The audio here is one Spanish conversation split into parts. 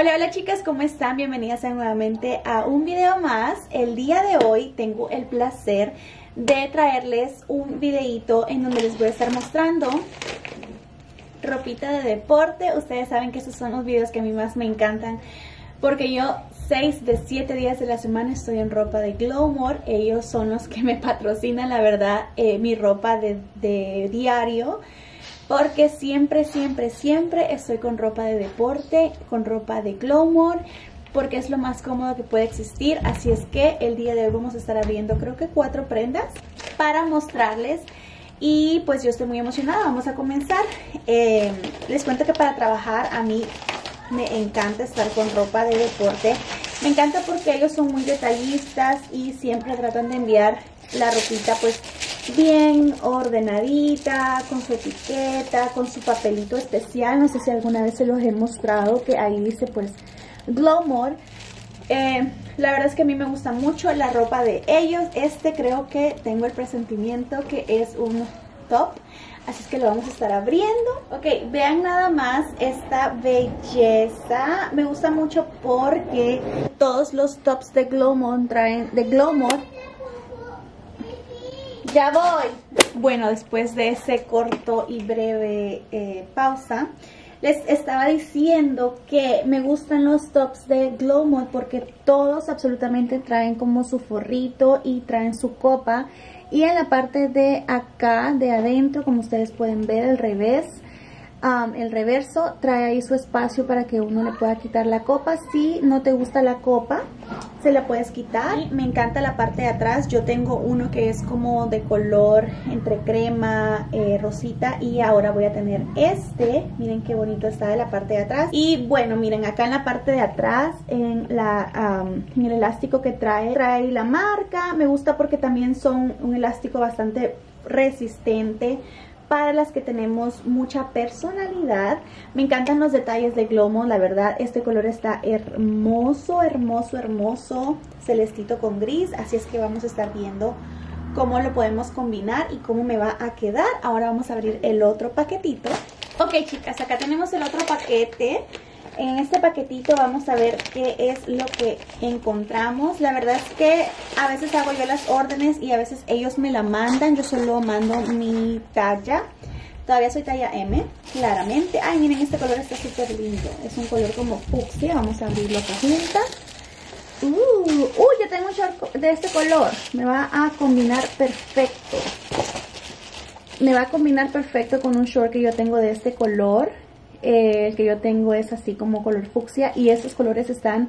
Hola, hola chicas, ¿cómo están? Bienvenidas nuevamente a un video más. El día de hoy tengo el placer de traerles un videito en donde les voy a estar mostrando ropita de deporte. Ustedes saben que estos son los videos que a mí más me encantan, porque yo 6 de 7 días de la semana estoy en ropa de GLOWMODE. Ellos son los que me patrocinan, la verdad, mi ropa de diario. Porque siempre, siempre, siempre estoy con ropa de deporte, con ropa de GLOWMODE, porque es lo más cómodo que puede existir. Así es que el día de hoy vamos a estar abriendo creo que 4 prendas para mostrarles. Y pues yo estoy muy emocionada, vamos a comenzar. Les cuento que para trabajar a mí me encanta estar con ropa de deporte. Me encanta porque ellos son muy detallistas y siempre tratan de enviar la ropita pues bien ordenadita, con su etiqueta, con su papelito especial. No sé si alguna vez se los he mostrado, que ahí dice pues GLOWMODE. La verdad es que a mí me gusta mucho la ropa de ellos. Este creo que tengo el presentimiento que es un top, así es que lo vamos a estar abriendo. Ok, vean nada más esta belleza. Me gusta mucho porque todos los tops de GLOWMODE traen, ¡Ya voy! Bueno, después de ese corto y breve pausa, les estaba diciendo que me gustan los tops de GLOWMODE porque todos absolutamente traen como su forrito y traen su copa. Y en la parte de acá, de adentro, como ustedes pueden ver, el reverso trae ahí su espacio para que uno le pueda quitar la copa. Si no te gusta la copa, se la puedes quitar. Y me encanta la parte de atrás. Yo tengo uno que es como de color entre crema, rosita, y ahora voy a tener este. Miren qué bonito está de la parte de atrás. Y bueno, miren acá en la parte de atrás, en el elástico que trae la marca. Me gusta porque también son un elástico bastante resistente para las que tenemos mucha personalidad. Me encantan los detalles de GLOWMODE, la verdad. Este color está hermoso, hermoso, hermoso, celestito con gris. Así es que vamos a estar viendo cómo lo podemos combinar y cómo me va a quedar. Ahora vamos a abrir el otro paquetito. Ok, chicas, acá tenemos el otro paquete. En este paquetito vamos a ver qué es lo que encontramos. La verdad es que a veces hago yo las órdenes y a veces ellos me la mandan. Yo solo mando mi talla. Todavía soy talla M, claramente. Ay, miren, este color está súper lindo. Es un color como fucsia. Vamos a abrirlo acá juntas. Ya tengo un short de este color. Me va a combinar perfecto. Me va a combinar perfecto con un short que yo tengo de este color. El que yo tengo es así como color fucsia, y estos colores están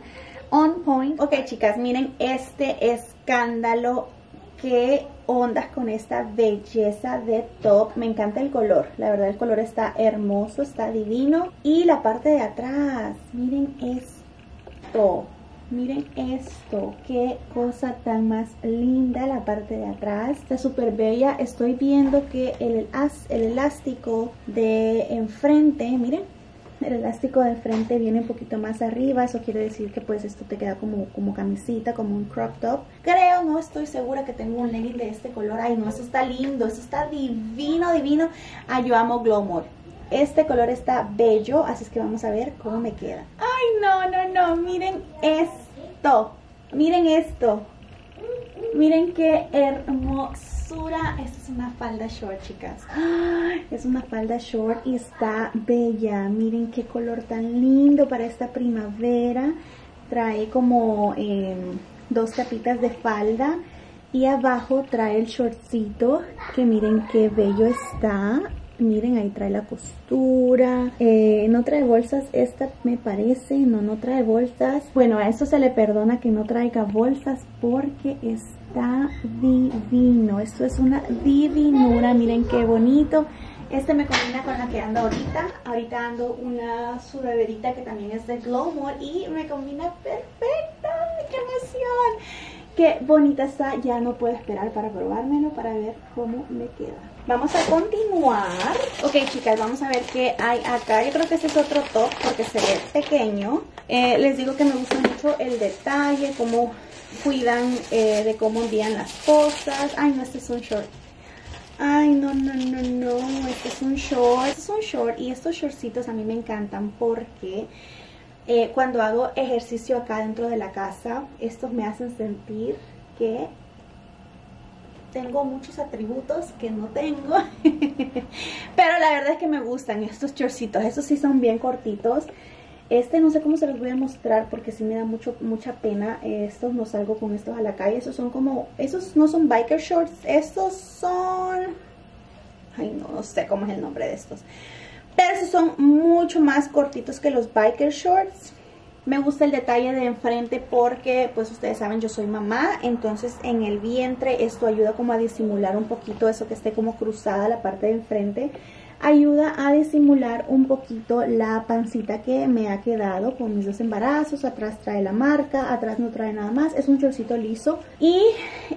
on point. Ok, chicas, miren este escándalo. Qué ondas con esta belleza de top. Me encanta el color, la verdad el color está hermoso, está divino. Y la parte de atrás, miren esto. Miren esto, qué cosa tan más linda la parte de atrás. Está súper bella. Estoy viendo que el elástico de enfrente, miren, el elástico de enfrente viene un poquito más arriba. Eso quiere decir que pues esto te queda como camisita, como un crop top. Creo, no estoy segura, que tengo un legging de este color. Ay, no, eso está lindo, eso está divino, divino. Ay, yo amo GLOWMODE. Este color está bello, así es que vamos a ver cómo me queda. Ay, no, no, no, miren esto. Miren esto. Miren qué hermosura. Esta es una falda short, chicas. Es una falda short y está bella. Miren qué color tan lindo para esta primavera. Trae como 2 capitas de falda. Y abajo trae el shortcito, que miren qué bello está. Miren, ahí trae la costura. No trae bolsas esta, me parece. No trae bolsas. Bueno, a esto se le perdona que no traiga bolsas porque está divino. Esto es una divinura. Miren qué bonito. Este me combina con la que ando ahorita. Ahorita ando una sudaderita que también es de GLOWMODE y me combina perfecto. ¡Qué emoción! ¡Qué bonita está! Ya no puedo esperar para probármelo, para ver cómo me queda. Vamos a continuar. Ok, chicas, vamos a ver qué hay acá. Yo creo que este es otro top porque se ve pequeño. Les digo que me gusta mucho el detalle, cómo cuidan de cómo envían las cosas. Ay, no, este es un short. Ay, no, no, no, no. Este es un short. Este es un short, y estos shortcitos a mí me encantan porque Cuando hago ejercicio acá dentro de la casa, estos me hacen sentir que tengo muchos atributos que no tengo. Pero la verdad es que me gustan estos chorcitos. Estos sí son bien cortitos. Este no sé cómo se los voy a mostrar porque sí me da mucha pena. Estos no salgo con estos a la calle. Estos son como... Estos no son biker shorts. Estos son... Ay, no sé cómo es el nombre de estos. Pero estos son mucho más cortitos que los biker shorts. Me gusta el detalle de enfrente porque, pues ustedes saben, yo soy mamá. Entonces en el vientre esto ayuda como a disimular un poquito eso que esté como cruzada la parte de enfrente. Ayuda a disimular un poquito la pancita que me ha quedado con mis dos embarazos. Atrás trae la marca, atrás no trae nada más. Es un shortcito liso y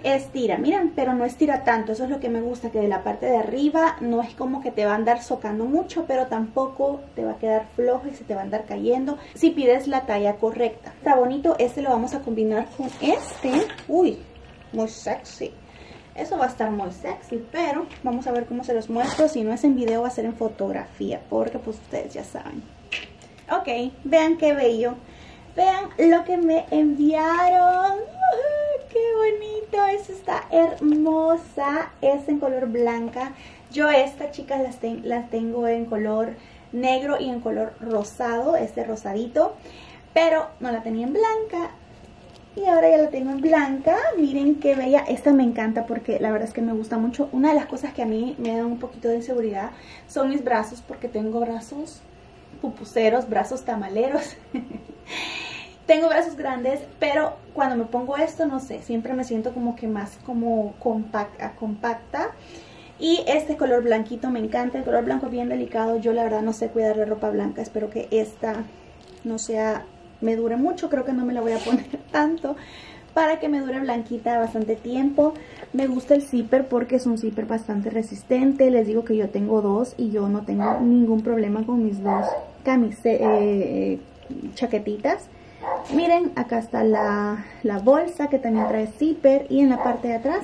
estira, miren, pero no estira tanto. Eso es lo que me gusta, que de la parte de arriba no es como que te va a andar socando mucho, pero tampoco te va a quedar flojo y se te va a andar cayendo si pides la talla correcta. Está bonito, este lo vamos a combinar con este. Uy, muy sexy. Eso va a estar muy sexy, pero vamos a ver cómo se los muestro. Si no es en video, va a ser en fotografía, porque pues ustedes ya saben. Ok, vean qué bello. Vean lo que me enviaron. ¡Qué bonito! Esta está hermosa. Es en color blanca. Yo estas, chicas, las tengo en color negro y en color rosado, este rosadito. Pero no la tenía en blanca. Y ahora ya la tengo en blanca. Miren qué bella. Esta me encanta porque la verdad es que me gusta mucho. Una de las cosas que a mí me da un poquito de inseguridad son mis brazos, porque tengo brazos pupuseros, brazos tamaleros. Tengo brazos grandes, pero cuando me pongo esto, no sé, siempre me siento como que más como compacta. Y este color blanquito me encanta. El color blanco es bien delicado. Yo la verdad no sé cuidar la ropa blanca. Espero que esta no sea... me dure mucho, creo que no me la voy a poner tanto para que me dure blanquita bastante tiempo. Me gusta el zipper porque es un zipper bastante resistente. Les digo que yo tengo dos y yo no tengo ningún problema con mis dos chaquetitas. Miren, acá está la bolsa que también trae zipper y en la parte de atrás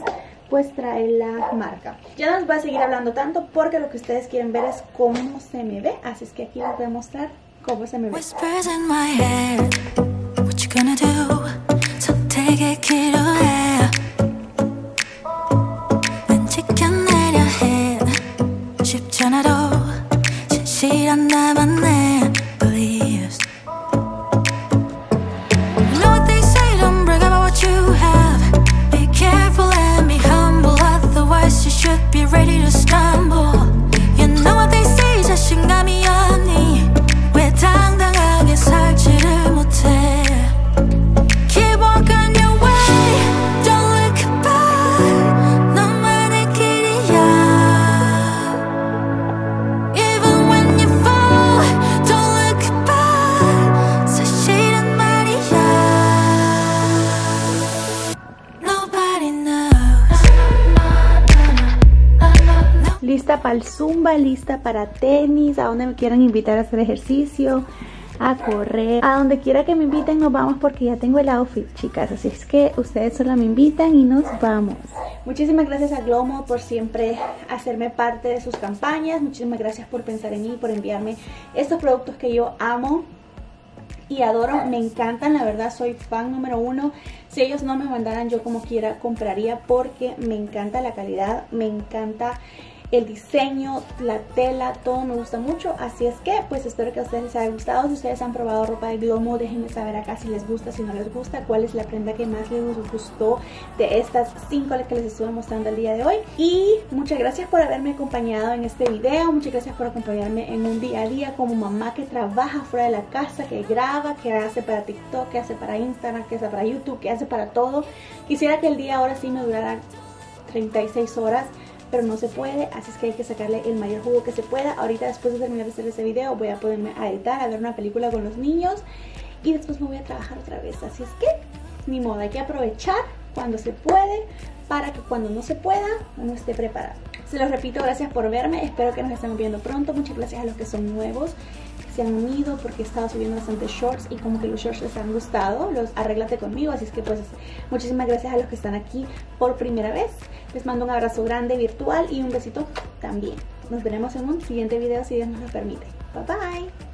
pues trae la marca. Ya no les voy a seguir hablando tanto porque lo que ustedes quieren ver es cómo se me ve, así es que aquí les voy a mostrar cómo se me ve. Whispers in my head, what you gonna do? So take it, kid, away. And chicken in your head, 쉽잖아도 진실한 나만 내 believes. You know what they say, don't brag about what you have. Be careful and be humble, otherwise you should be ready to stumble. You know what they say, 자신감이 없니? 당당하게 살지를 못해. Keep walking your way, don't look back. 너만의 길이야. Even when you fall, don't look back. 사실은 말이야. Nobody knows. Lista para el zumba, lista para tenis, a donde me quieran invitar a hacer ejercicio, a correr, a donde quiera que me inviten nos vamos, porque ya tengo el outfit, chicas, así es que ustedes solo me invitan y nos vamos. Muchísimas gracias a GLOWMODE por siempre hacerme parte de sus campañas. Muchísimas gracias por pensar en mí, por enviarme estos productos que yo amo y adoro. Me encantan, la verdad, soy fan número uno. Si ellos no me mandaran, yo como quiera compraría porque me encanta la calidad, me encanta el diseño, la tela, todo me gusta mucho. Así es que pues espero que a ustedes les haya gustado. Si ustedes han probado ropa de GLOWMODE, déjenme saber acá si les gusta, si no les gusta, cuál es la prenda que más les gustó de estas 5 que les estuve mostrando el día de hoy. Y muchas gracias por haberme acompañado en este video. Muchas gracias por acompañarme en un día a día como mamá que trabaja fuera de la casa, que graba, que hace para TikTok, que hace para Instagram, que hace para YouTube, que hace para todo. Quisiera que el día ahora sí me durara 36 horas, pero no se puede, así es que hay que sacarle el mayor jugo que se pueda. Ahorita, después de terminar de hacer este video, voy a poderme a editar, a ver una película con los niños y después me voy a trabajar otra vez. Así es que, ni modo, hay que aprovechar cuando se puede para que cuando no se pueda, uno esté preparado. Se los repito, gracias por verme, espero que nos estemos viendo pronto. Muchas gracias a los que son nuevos, que se han unido, porque he estado subiendo bastante shorts y como que los shorts les han gustado, los Arréglate Conmigo. Así es que pues muchísimas gracias a los que están aquí por primera vez. Les mando un abrazo grande virtual y un besito también. Nos veremos en un siguiente video si Dios nos lo permite. Bye bye.